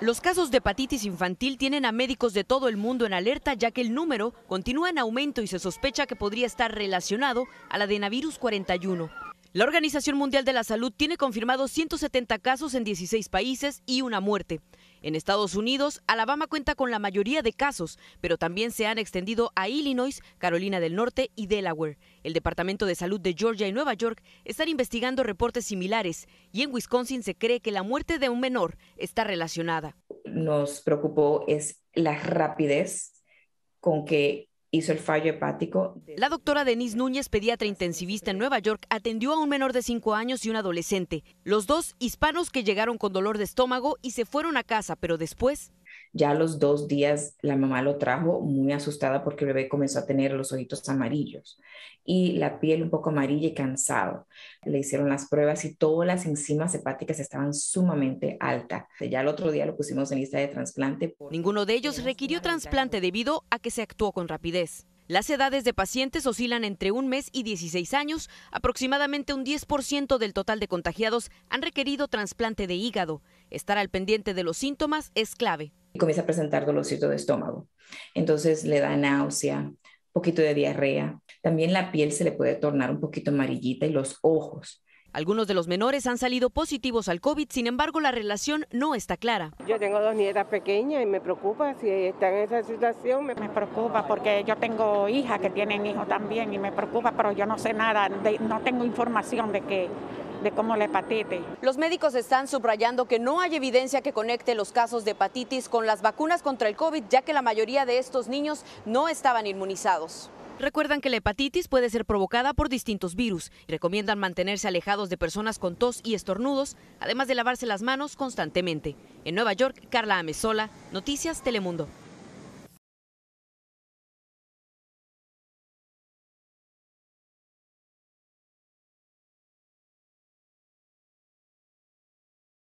Los casos de hepatitis infantil tienen a médicos de todo el mundo en alerta, ya que el número continúa en aumento y se sospecha que podría estar relacionado al adenovirus 41. La Organización Mundial de la Salud tiene confirmados 170 casos en 16 países y una muerte. En Estados Unidos, Alabama cuenta con la mayoría de casos, pero también se han extendido a Illinois, Carolina del Norte y Delaware. El Departamento de Salud de Georgia y Nueva York están investigando reportes similares y en Wisconsin se cree que la muerte de un menor está relacionada. Nos preocupó es la rapidez con que hizo el fallo hepático. La doctora Denise Núñez, pediatra intensivista en Nueva York, atendió a un menor de 5 años y un adolescente. Los dos hispanos que llegaron con dolor de estómago y se fueron a casa, pero después... Ya a los 2 días la mamá lo trajo muy asustada porque el bebé comenzó a tener los ojitos amarillos y la piel un poco amarilla y cansado. Le hicieron las pruebas y todas las enzimas hepáticas estaban sumamente altas. Ya el otro día lo pusimos en lista de trasplante. Ninguno de ellos requirió trasplante debido a que se actuó con rapidez. Las edades de pacientes oscilan entre 1 mes y 16 años. Aproximadamente un 10% del total de contagiados han requerido trasplante de hígado. Estar al pendiente de los síntomas es clave. Comienza a presentar dolorcito de estómago, entonces le da náusea, un poquito de diarrea. También la piel se le puede tornar un poquito amarillita y los ojos. Algunos de los menores han salido positivos al COVID, sin embargo la relación no está clara. Yo tengo 2 nietas pequeñas y me preocupa si están en esa situación. Me preocupa porque yo tengo hijas que tienen hijos también y me preocupa, pero yo no sé nada, no tengo información de cómo la hepatitis. Los médicos están subrayando que no hay evidencia que conecte los casos de hepatitis con las vacunas contra el COVID, ya que la mayoría de estos niños no estaban inmunizados. Recuerdan que la hepatitis puede ser provocada por distintos virus y recomiendan mantenerse alejados de personas con tos y estornudos, además de lavarse las manos constantemente. En Nueva York, Carla Amesola, Noticias Telemundo.